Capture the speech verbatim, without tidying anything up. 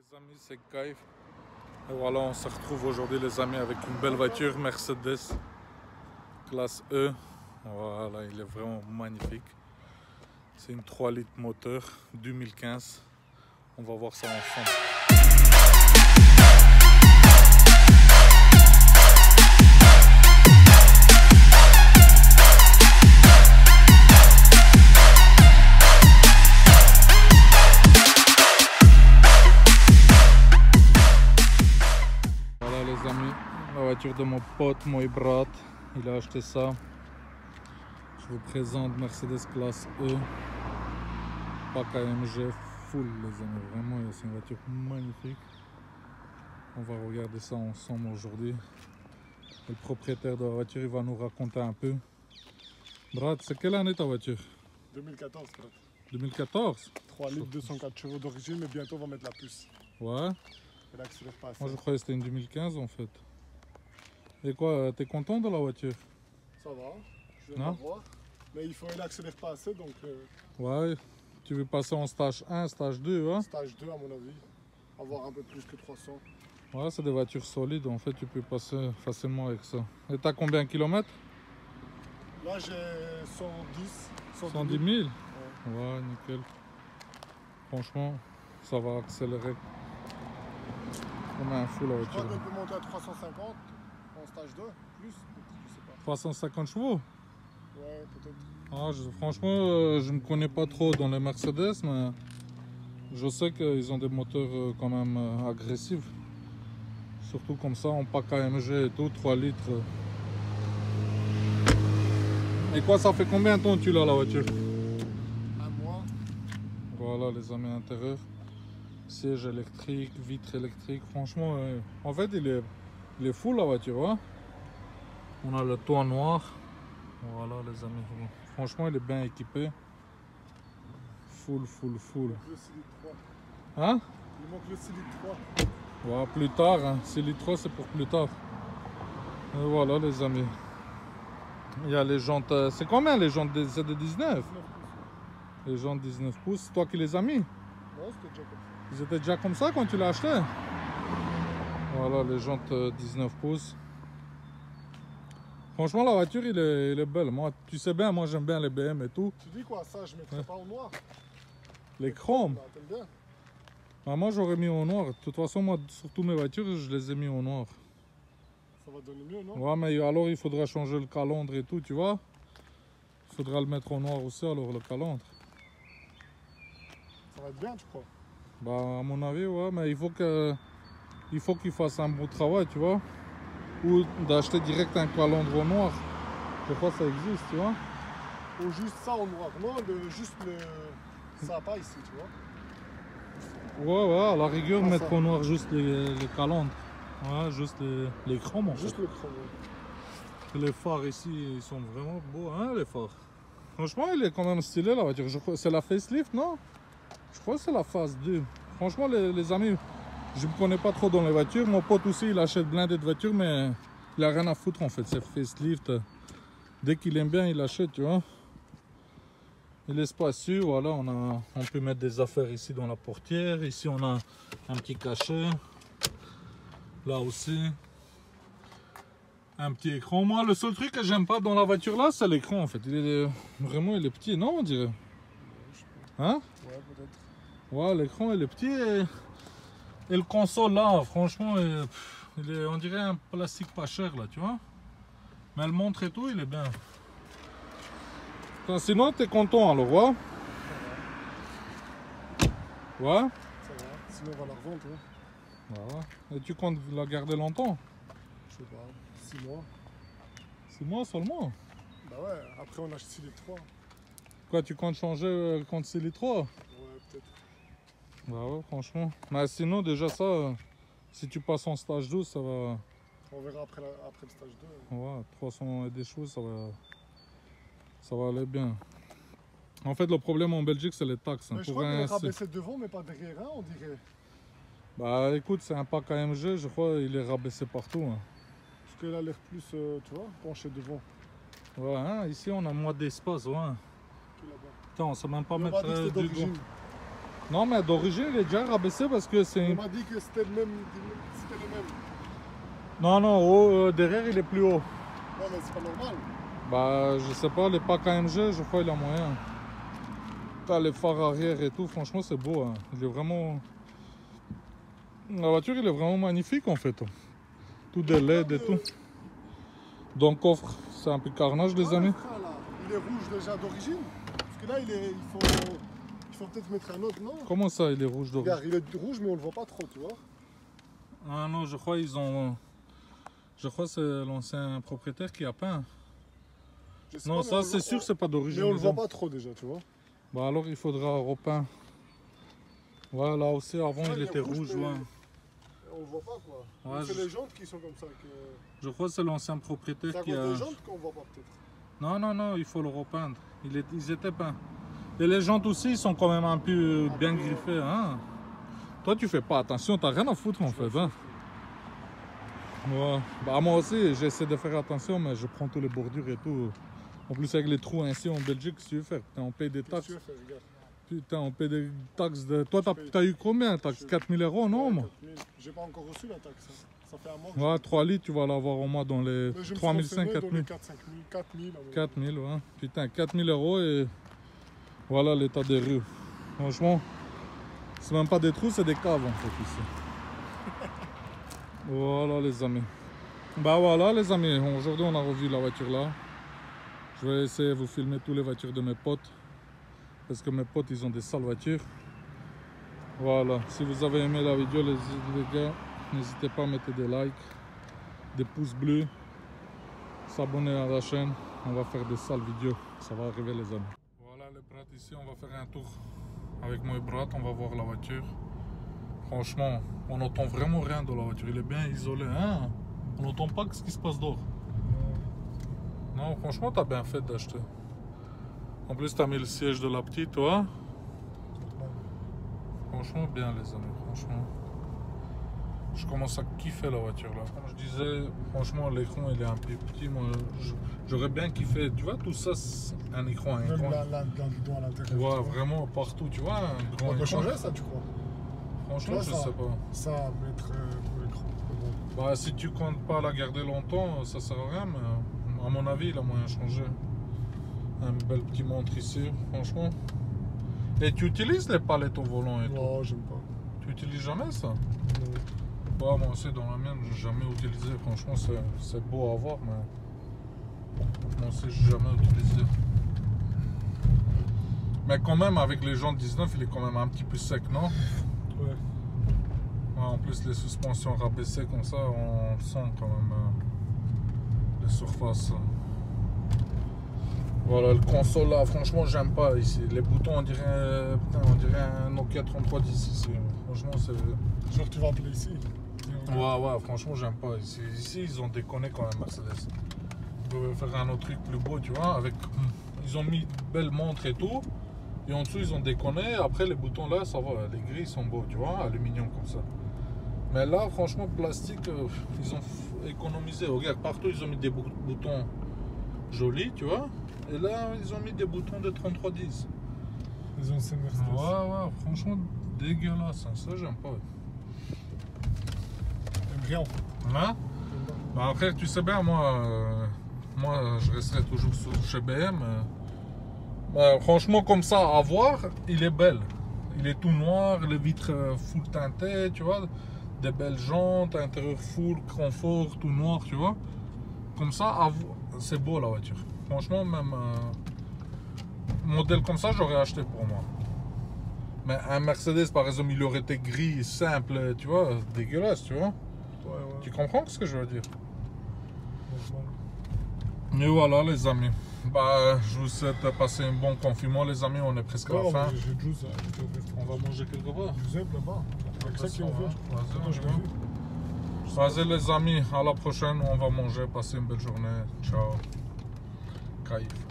Les amis, c'est Kayf. Et voilà, on se retrouve aujourd'hui les amis avec une belle voiture Mercedes Classe E. Voilà, il est vraiment magnifique. C'est une trois litres moteur deux mille quinze. On va voir ça ensemble. De mon pote, mon Brad, il a acheté ça. Je vous présente Mercedes Classe E, pack A M G full les amis, vraiment c'est une voiture magnifique. On va regarder ça ensemble aujourd'hui. Le propriétaire de la voiture, il va nous raconter un peu. Brad, c'est quelle année ta voiture? Deux mille quatorze. Brad. deux mille quatorze, trois litres, deux cent quatre chevaux d'origine, mais bientôt on va mettre la puce. Ouais. Et l'accélère pas assez. Moi je croyais que c'était une deux mille quinze en fait. Et quoi, t'es content de la voiture? Ça va, je vais la voir. Mais il faut il accélère pas assez donc... Euh... Ouais, tu veux passer en stage un, stage deux, hein? Stage deux à mon avis, avoir un peu plus que trois cents. Ouais, c'est des voitures solides, en fait tu peux passer facilement avec ça. Et t'as combien de kilomètres? Là j'ai cent dix, cent dix. cent dix mille? Ouais. Ouais, nickel. Franchement, ça va accélérer. On a un fou la voiture. Je crois qu'on peut monter à trois cent cinquante. En stage deux, plus, je sais pas. trois cent cinquante chevaux? Ouais, peut-être. Ah, je, franchement, euh, je ne me connais pas trop dans les Mercedes, mais je sais qu'ils ont des moteurs euh, quand même euh, agressifs. Surtout comme ça, en pack A M G et tout, trois litres. Euh. Et quoi, ça fait combien de temps que tu l'as la voiture? Un mois. Voilà, les amis intérieurs. Siège électrique, vitre électrique, franchement, euh, en fait, il est. Il est fou la voiture, hein? On a le toit noir. Voilà les amis. Franchement il est bien équipé. Full, full, full. Il manque le six litres trois. Hein? Il manque le six litres trois. Ouais, plus tard, hein. six litres trois c'est pour plus tard. Et voilà les amis. Il y a les jantes. C'est combien les jantes? C'est de dix-neuf? Les jantes dix-neuf pouces, c'est toi qui les as mis? Ouais, c'était déjà comme ça. Ils étaient déjà comme ça quand tu l'as acheté? Voilà les jantes dix-neuf pouces. Franchement la voiture il est, il est belle. Moi, tu sais bien, moi j'aime bien les B M et tout. Tu dis quoi ça? Je ne mettrais ouais. pas au noir. Les chromes bah, bah, moi j'aurais mis au noir. De toute façon moi surtout mes voitures je les ai mis au noir. Ça va donner mieux non? Ouais mais alors il faudra changer le calandre et tout tu vois. Il faudra le mettre au noir aussi alors le calandre. Ça va être bien tu crois? Bah à mon avis ouais mais il faut que... Il faut qu'il fasse un bon travail, tu vois. Ou d'acheter direct un calandre au noir. Je crois que ça existe, tu vois. Ou juste ça au noir. Non, le, juste le... ça n'a pas ici, tu vois. Ouais, ouais, à la rigueur, ah, mettre ça. Au noir juste les, les calandres. Ouais, juste les, les chromes, en juste fait. Le chrome, ouais. Les phares ici, ils sont vraiment beaux, hein, les phares. Franchement, il est quand même stylé, la voiture. C'est la facelift, non? Je crois que c'est la phase deux. Franchement, les, les amis... Je ne me connais pas trop dans les voitures. Mon pote aussi, il achète blindé de voitures, mais il n'a rien à foutre en fait. C'est facelift. Dès qu'il aime bien, il achète, tu vois. Il est spacieux, voilà. On, a, on peut mettre des affaires ici dans la portière. Ici, on a un petit cachet. Là aussi. Un petit écran. Moi, le seul truc que j'aime pas dans la voiture là, c'est l'écran en fait. Il est vraiment, il est petit, non on dirait? Hein? Ouais, peut-être. Ouais, l'écran, il est petit et... Et le console là, franchement, il, pff, il est, on dirait un plastique pas cher là, tu vois. Mais le montre et tout, il est bien. Putain, sinon, t'es content alors, ouais? Ça va. Ouais? Ça va, sinon on va la revendre. Hein. Voilà. Et tu comptes la garder longtemps? Je sais pas, six mois. six mois seulement? Bah ouais, après on achète six litres trois. Quoi, tu comptes changer contre six litres trois? Ouais, peut-être. Bah ouais, franchement. Mais sinon, déjà ça, euh, si tu passes en stage deux, ça va... On verra après, la... après le stage deux. Ouais, trois cents et des choses, ça va... ça va aller bien. En fait, le problème en Belgique, c'est les taxes. Hein. Mais je crois un... qu'il est rabaissé devant, mais pas derrière, hein, on dirait. Bah écoute, c'est un pack A M G, je crois qu'il est rabaissé partout. Hein. Parce qu'il a l'air plus, euh, tu vois, penché devant. Ouais, hein, ici on a moins d'espace, ouais. Putain, on ne sait même pas mettre... Non, mais d'origine, il est déjà rabaissé parce que c'est... On m'a dit que c'était le même. C'était le même. Non, non, oh, euh, derrière, il est plus haut. Non, mais c'est pas normal. Bah, je sais pas, les packs A M G, je crois qu'il a moyen. T'as les phares arrière et tout, franchement, c'est beau. Hein. Il est vraiment... La voiture, il est vraiment magnifique, en fait. Tout des L E D et tout. Donc, coffre, c'est un peu carnage, les amis. Il est rouge déjà d'origine. Parce que là, il, est, il faut... faut peut-être mettre un autre, non? Comment ça, il est rouge d'origine? Regarde, il est rouge, mais on le voit pas trop, tu vois. Ah non, je crois qu'ils ont... Je crois que c'est l'ancien propriétaire qui a peint. Non, ça, c'est sûr, c'est pas d'origine. Mais on le voit pas trop déjà, tu vois. Bah alors, il faudra repeindre. Ouais, là aussi, avant, il était rouge, ouais. On le voit pas, quoi. C'est les jantes qui sont comme ça. Je crois que c'est l'ancien propriétaire qui a... C'est les jantes qu'on voit pas, peut-être. Non, non, non, il faut le repeindre. Ils étaient peints. Et les jantes aussi, ils sont quand même un peu bien griffés. Hein. Toi, tu fais pas attention, t'as rien à foutre en fait. Hein. Ouais. Bah, moi aussi, j'essaie de faire attention, mais je prends tous les bordures et tout. En plus, avec les trous ainsi en Belgique, qu'est-ce que tu veux faire? Putain, on paye des taxes. Putain, on paye des taxes de... Toi, t'as eu combien? Taxe quatre mille euros, non? Moi, j'ai pas encore reçu la taxe. Ça fait un mois. Ouais, trois litres, tu vas l'avoir au moins dans les trois mille cinq cents, quatre mille. quatre mille, ouais. Putain, quatre mille euros et... Voilà l'état des rues. Franchement, c'est même pas des trous, c'est des caves en fait ici. Voilà les amis. Bah voilà les amis, aujourd'hui on a revu la voiture là. Je vais essayer de vous filmer toutes les voitures de mes potes. Parce que mes potes ils ont des sales voitures. Voilà, si vous avez aimé la vidéo les, les gars, n'hésitez pas à mettre des likes, des pouces bleus, s'abonner à la chaîne. On va faire des sales vidéos, ça va arriver les amis. Brad ici, on va faire un tour avec moi et Brad, on va voir la voiture. Franchement, on n'entend vraiment rien de la voiture, il est bien isolé, hein? On n'entend pas ce qui se passe dehors. Non, franchement, t'as bien fait d'acheter. En plus, t'as mis le siège de la petite, toi. Franchement, bien les amis, franchement. Je commence à kiffer la voiture là. Comme je disais, franchement l'écran il est un peu petit. Moi j'aurais bien kiffé. Tu vois tout ça, un écran, un écran. Là, là, dans le dos à l'intérieur. Ouais, vraiment partout. Tu vois un grand. On peut changer ça, tu crois? Franchement, là, je ça, sais pas. Ça mettre euh, l'écran. Bah si tu comptes pas la garder longtemps, ça sert à rien. Mais à mon avis, il a moyen de changer. Un bel petit montre ici, franchement. Et tu utilises les palettes au volant et non, tout? Non, j'aime pas. Tu utilises jamais ça? Non. Bah, moi aussi dans la mienne, je n'ai jamais utilisé, franchement c'est beau à voir, mais moi aussi je n'ai jamais utilisé. Mais quand même avec les jantes dix-neuf, il est quand même un petit peu sec, non? Ouais. Ouais. En plus les suspensions rabaissées comme ça, on sent quand même euh, les surfaces. Voilà, le console là, franchement j'aime pas ici. Les boutons, on dirait, putain, on dirait un Nokia trente-trois dix ici. Franchement c'est... Genre tu vas appeler ici? Ouais, ouais, franchement, j'aime pas. Ici, ici, ils ont déconné quand même, Mercedes. Ils pouvaient faire un autre truc plus beau, tu vois. Avec... Ils ont mis de belles montres et tout. Et en dessous, ils ont déconné. Après, les boutons là, ça va. Les gris, ils sont beaux, tu vois. Aluminium comme ça. Mais là, franchement, plastique, euh, ils ont économisé. Regarde, partout, ils ont mis des boutons jolis, tu vois. Et là, ils ont mis des boutons de trente-trois dix. Ils ont ces Mercedes. Ouais, ouais, franchement, dégueulasse. Ça, j'aime pas. Rien. Hein? Bah après tu sais bien moi euh, moi je resterai toujours sur, chez B M euh, bah, franchement comme ça à voir il est belle, il est tout noir, les vitres euh, full teintées tu vois, des belles jantes, intérieur full confort tout noir tu vois, comme ça c'est beau la voiture franchement, même euh, modèle comme ça j'aurais acheté pour moi. Mais un Mercedes par exemple il aurait été gris simple tu vois, dégueulasse tu vois. Ouais, ouais. Tu comprends ce que je veux dire? Et voilà les amis. Bah, je vous souhaite de passer un bon confinement les amis, on est presque ouais, à la fin. Juice, on va manger quelque part. Vas-y les amis, à la prochaine, on va manger, passer une belle journée. Ciao. Kayf.